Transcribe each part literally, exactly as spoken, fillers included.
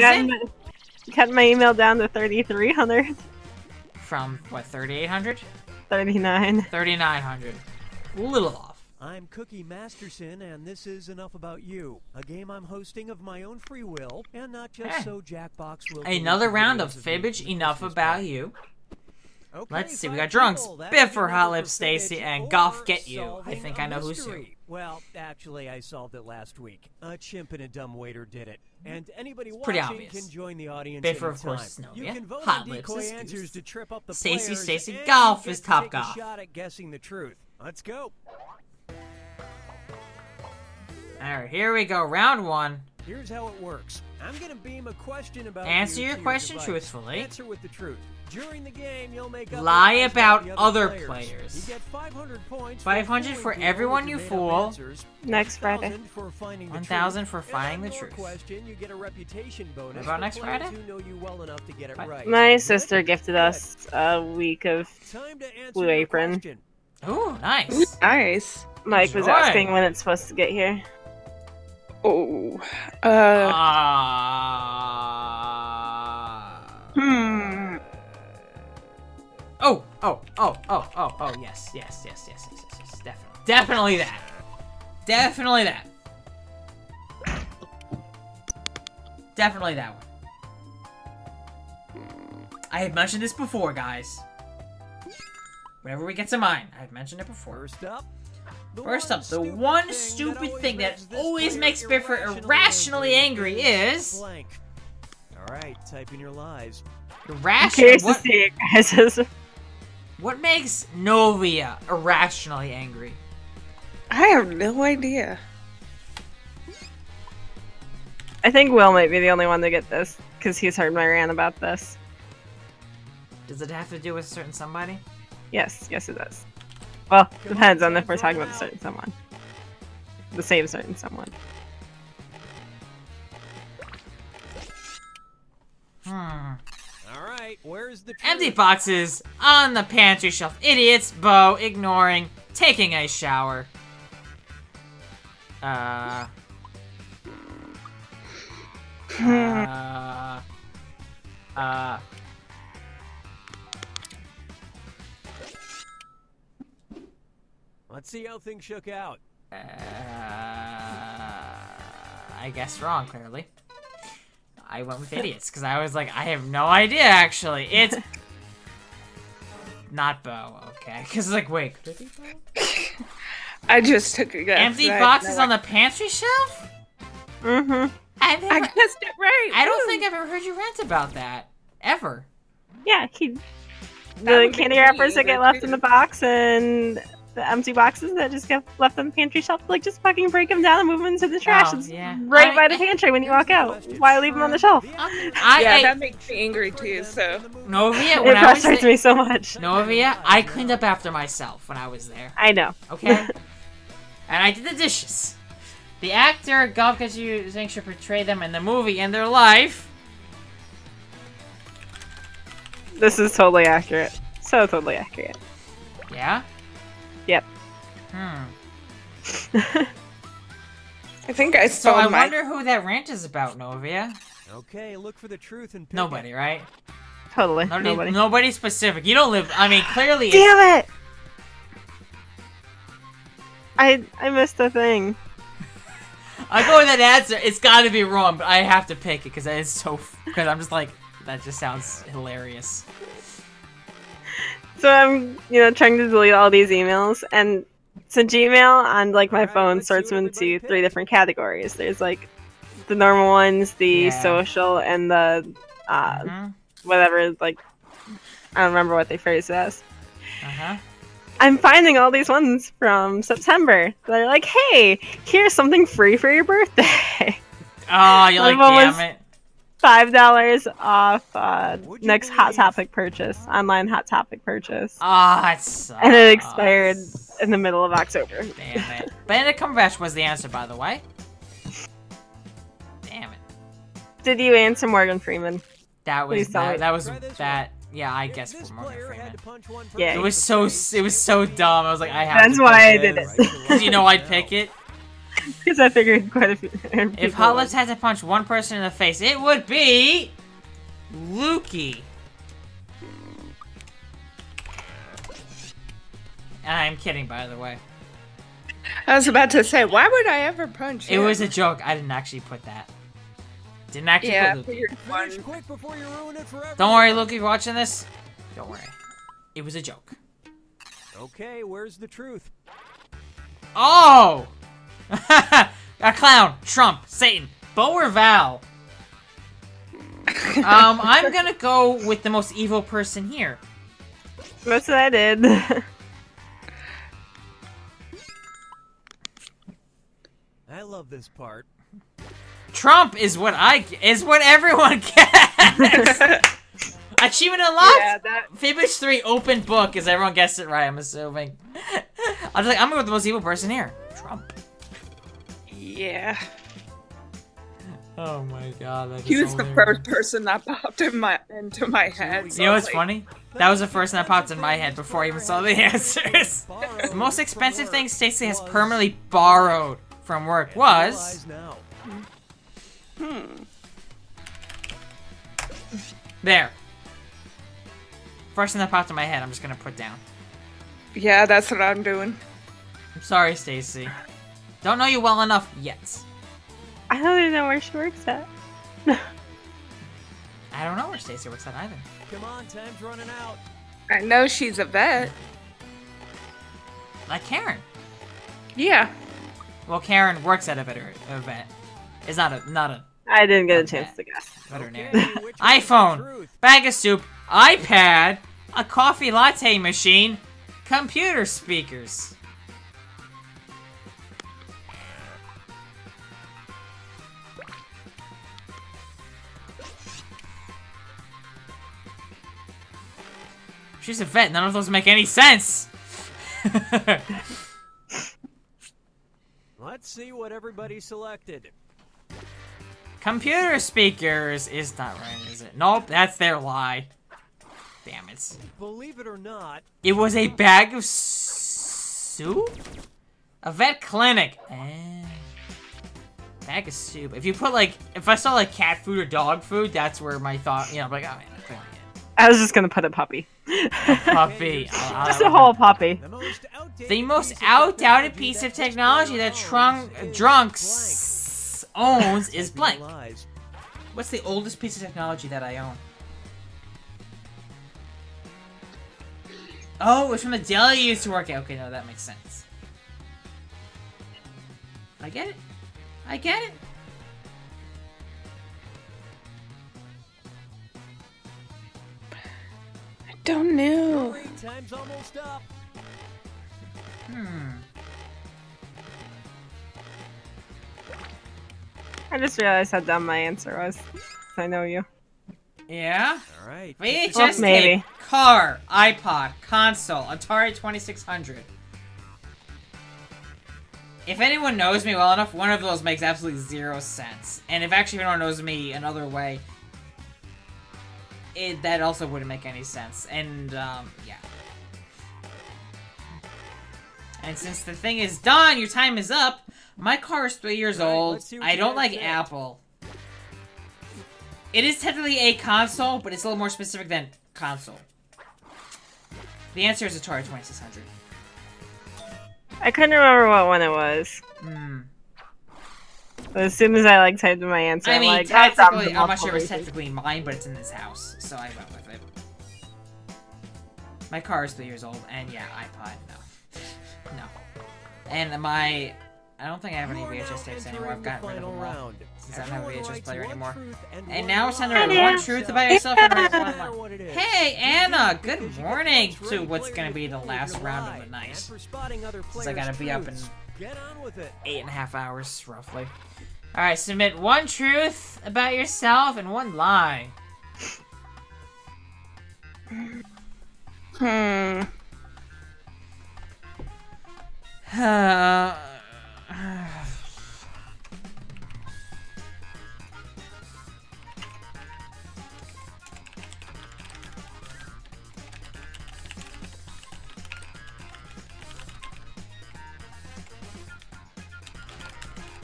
Cut my, cut my email down to thirty-three hundred. From what, thirty-eight hundred? thirty-nine. thirty-nine hundred. A little off. I'm Cookie Masterson, and this is Enough About You, a game I'm hosting of my own free will, and not just hey. so Jackbox will... Another round of Fibbage, Enough About You. Okay, Let's see, we got drunks, Biffer, Hot Lip Stacy, and Golf Get You. I think I know who's who. Well, actually, I solved it last week. A chimp and a dumb waiter did it. And anybody it's pretty watching obvious. Can join the audience Biffer, of course, is Snowman. You can vote Hot Lips is Goose. Stacy, Stacy, Golf is Top Golf. Shot at guessing the truth. Let's go. Alright, here we go, round one. Here's how it works. I'm gonna beam a question about Answer you your question your truthfully. Answer with the truth. During the game, you'll make up Lie about other players. players. You get five hundred points. five hundred for everyone you fool. Answers. Next Friday. one thousand for finding the truth. Question, you get a reputation bonus. What about next Friday? You know you well enough to get it right. My sister gifted us a week of Blue Apron. Oh, nice. Nice. Mike Enjoy. was asking when it's supposed to get here. Oh. Uh. uh hmm. Oh, oh, oh, oh, oh, oh, yes, yes, yes, yes, yes, yes, yes, definitely. Definitely that. Definitely that. Definitely that one. I had mentioned this before, guys. Whenever we get to mine, I've mentioned it before. First up. First up, the one stupid thing that always makes Biffer irrationally angry is... Alright, type in your lies. Irrational... What makes Novia irrationally angry? I have no idea. I think Will might be the only one to get this, because he's heard my rant about this. Does it have to do with a certain somebody? Yes, yes it does. Well, depends on if we're talking about a certain someone. The same certain someone. Hmm. Alright, where's the truth? Empty boxes on the pantry shelf. Idiots, Bo, ignoring, taking a shower. Uh. uh. Uh. Let's see how things shook out. Uh, I guess wrong, clearly. I went with idiots, because I was like, I have no idea, actually. It's... Not Bo, okay. Because, like, wait, could it be Bo? I just took a guess. Empty right, boxes on the pantry shelf? Mm-hmm. I, never... I guessed it right. I don't Ooh. think I've ever heard you rant about that. Ever. Yeah, he... the candy wrappers that get left in the box, and... the empty boxes that just get left on the pantry shelf, like, just fucking break them down and move them into the trash. Oh, it's yeah. right I, by the pantry when you walk out. Why leave them on the shelf? I, I, yeah, I, that makes me angry too, so... Novia, when it I was frustrates me so much. Novia, I cleaned up after myself when I was there. I know. Okay? And I did the dishes. The actor, Golf Gets You, is anxious to portray them in the movie and their life. This is totally accurate. So totally accurate. Yeah? Yep. Hmm. I think I saw. So I my... wonder who that rant is about, Novia. Okay, look for the truth and. Nobody, it. right? Totally. Nobody, nobody. Nobody specific. You don't live. I mean, clearly. Damn it's... it! I I missed the thing. I go with that answer. It's got to be wrong, but I have to pick it because that is so. Because I'm just like that. Just sounds hilarious. So I'm, you know, trying to delete all these emails, and so Gmail on, like, my right, phone sorts them into pick. three different categories. There's, like, the normal ones, the yeah. social, and the, uh, mm-hmm. whatever, like, I don't remember what they phrased it as. Uh-huh. I'm finding all these ones from September that are like, hey, here's something free for your birthday. Oh, you're like, damn it. Five dollars off uh, next Hot Topic purchase, online Hot Topic purchase. Ah, oh, and it expired in the middle of October. Damn it! Benedict Cumberbatch was the answer, by the way. Damn it! Did you answer Morgan Freeman? That was that, that was that. Yeah, I guess for Morgan Freeman. Yeah, it was so it was so dumb. I was like, I have. That's to why I did it. Because you know I'd pick it. Because I figured quite a few. If Hollis had to punch one person in the face, it would be Lukey. I'm kidding, by the way. I was about to say, why would I ever punch him? It was a joke. I didn't actually put that. Didn't actually yeah, put Lukey. Quick before you ruin it forever. Don't worry, Lukey, you're watching this. Don't worry. It was a joke. Okay, where's the truth? Oh! A clown, Trump, Satan, Bo or Val? um, I'm gonna go with the most evil person here. That's what I did. I love this part. Trump is what I is what everyone gets. Achievement unlocked. Yeah, that... Fibbage three open book. Is everyone guessed it right? I'm assuming. I'm just like I'm gonna go with the most evil person here. Trump. Yeah. Oh my god. That he was the first person that popped in my into my head. So you know what's like... funny? That was the first one that popped in my head before I even saw the answers. The most expensive thing Stacey has permanently borrowed from work was. Hmm. There. First thing that popped in my head, I'm just gonna put down. Yeah, that's what I'm doing. I'm sorry, Stacey. Don't know you well enough yet. I don't even know where she works at. I don't know where Stacey works at either. Come on, time's running out. I know she's a vet. Like Karen. Yeah. Well, Karen works at a veter a vet. It's not a not a. I didn't get a chance vet. to guess. Veterinarian. Okay, iPhone, bag of soup, iPad, a coffee latte machine, computer speakers. She's a vet. None of those make any sense. Let's see what everybody selected. Computer speakers is not right, is it? Nope, that's their lie. Damn it. Believe it or not, it was a bag of soup? A vet clinic. And bag of soup. If you put like, if I saw like cat food or dog food, that's where my thought, you know, I'm like, oh man, I'm clearing it. I was just gonna put a puppy. A puppy. uh, just a whole puppy. The most outdated piece of technology that drunk, drunks owns is blank. What's the oldest piece of technology that I own? Oh, it's from the deli you used to work at. Okay, no, that makes sense. I get it. I get it. I don't know. Time's almost up. Hmm. I just realized how dumb my answer was. I know you. Yeah? Alright. V H S well, maybe. Tape, car, iPod, console, Atari twenty-six hundred. If anyone knows me well enough, one of those makes absolutely zero sense. And if actually anyone knows me another way, it, that also wouldn't make any sense. And, um, yeah. And since the thing is done, your time is up. My car is three years old. I don't like Apple. It is technically a console, but it's a little more specific than console. The answer is Atari twenty-six hundred. I couldn't remember what one it was. Mm. As soon as I like typed in my answer, I mean, I'm like, technically, I'm not sure it was technically mine, but it's in this house, so I went with it. My car is three years old, and yeah, iPod, no, no, and my. I don't think I have any V H S tapes anymore. I've gotten rid of them all since I don't have a V H S player anymore. And now it's time to write one truth about yourself and write one lie. Hey, Anna! Good morning to what's gonna be the last round of the night. Since I gotta be up in eight and a half hours, roughly. Alright, submit one truth about yourself and one lie. Hmm. Uh...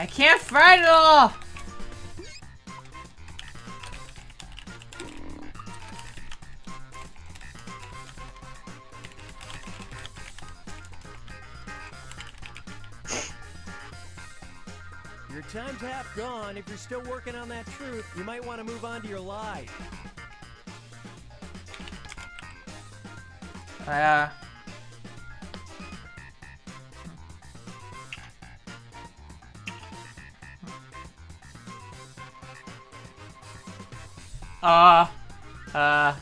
I can't fight it all! Your time's half gone. If you're still working on that truth, you might want to move on to your lie. Uh... Uh, uh.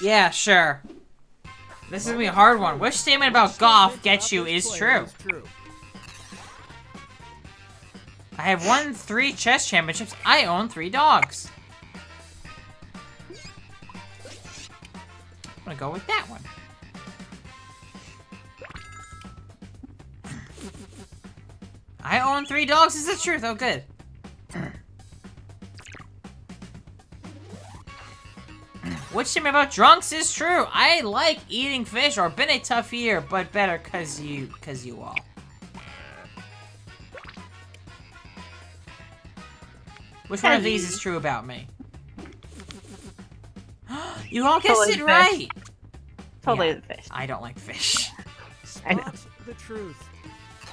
Yeah, sure. This is gonna be a hard one. Which statement about golf gets you is true? I have won three chess championships. I own three dogs. I'm gonna go with that one. I own three dogs is the truth. Oh, good. Which thing about drunks is true? I like eating fish, or been a tough year, but better cause you, cause you all. Which one of these is true about me? You all guessed totally it right. Fish. Totally yeah, the fish. I don't like fish. I know. The truth.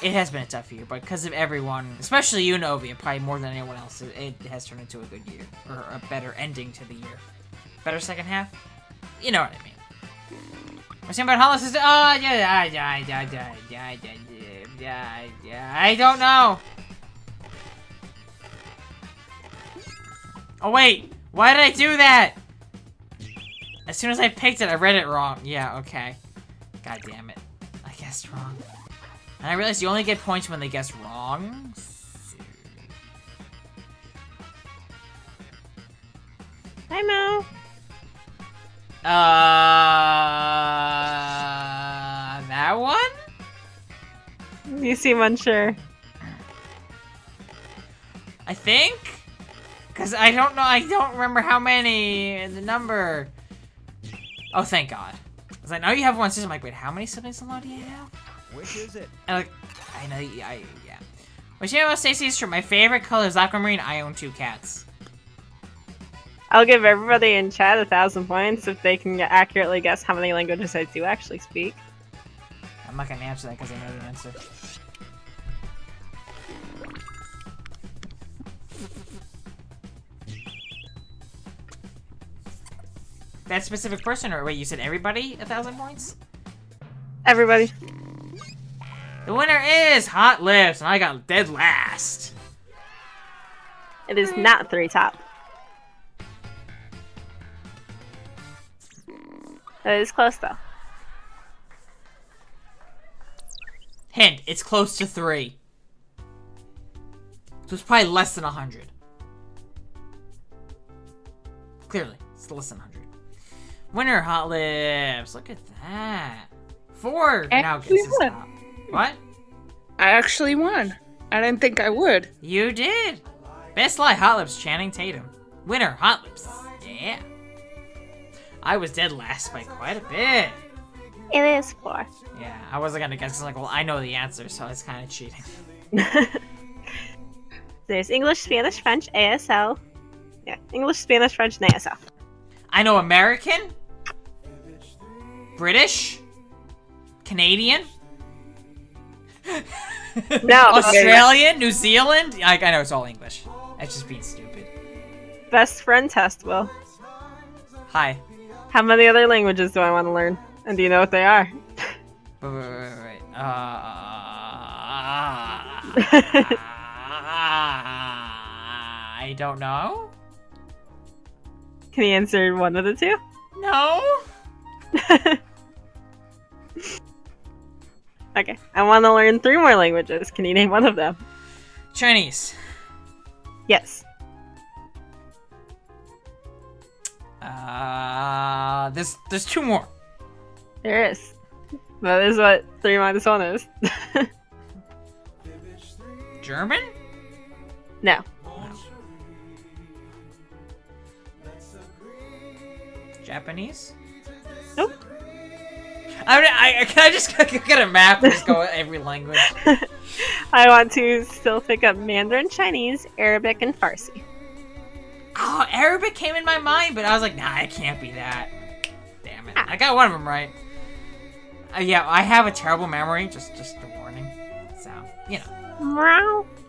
It has been a tough year, but because of everyone, especially you, Novia, probably more than anyone else, it has turned into a good year, or a better ending to the year. Better second half? You know what I mean. What's about Hollis is- Oh, yeah, yeah, yeah, yeah, yeah, yeah, yeah, yeah, I don't know! Oh, wait! Why did I do that? As soon as I picked it, I read it wrong. Yeah, okay. God damn it. I guessed wrong. And I realized you only get points when they guess wrong. Hi, Mo. Uh, that one? You seem unsure. I think? Because I don't know, I don't remember how many, the number. Oh, thank God. I was like, now you have one sister. I'm like, wait, how many siblings in law do you have? Which is it? And like, I know, I, yeah. Which you know what Stacey is true? My favorite color is aquamarine. I own two cats. I'll give everybody in chat a thousand points if they can accurately guess how many languages I do actually speak. I'm not gonna answer that because I know the answer. That specific person, or wait, you said everybody a thousand points? Everybody. The winner is Hot Lips, and I got dead last. It is not three top. That is close, though. Hint, it's close to three. So it's probably less than one hundred. Clearly, it's less than one hundred. Winner, Hot Lips. Look at that. Four now gets us top. What? I actually won. I didn't think I would. You did. Best lie, Hot Lips, Channing Tatum. Winner, Hot Lips. Yeah. I was dead last by quite a bit. It is four. Yeah, I wasn't gonna guess. I was like, well, I know the answer, so it's kind of cheating. There's English, Spanish, French, A S L. Yeah, English, Spanish, French, and A S L. I know American, British, Canadian. No, Australian, New Zealand. I, I know it's all English. That's just being stupid. Best friend test, Will. Hi. How many other languages do I want to learn? And do you know what they are? Wait, wait, wait, wait. Uh, I don't know. Can you answer one of the two? No. Okay, I want to learn three more languages. Can you name one of them? Chinese. Yes. Uh, there's, there's two more. There is. That is what three minus one is. German? No. No. Japanese? Nope. I, I can I just get a map and just go with every language. I want to still pick up Mandarin Chinese, Arabic, and Farsi. Oh, Arabic came in my mind, but I was like, nah, it can't be that. Damn it! Ah. I got one of them right. Uh, yeah, I have a terrible memory. Just, just a warning. So you know. Wow.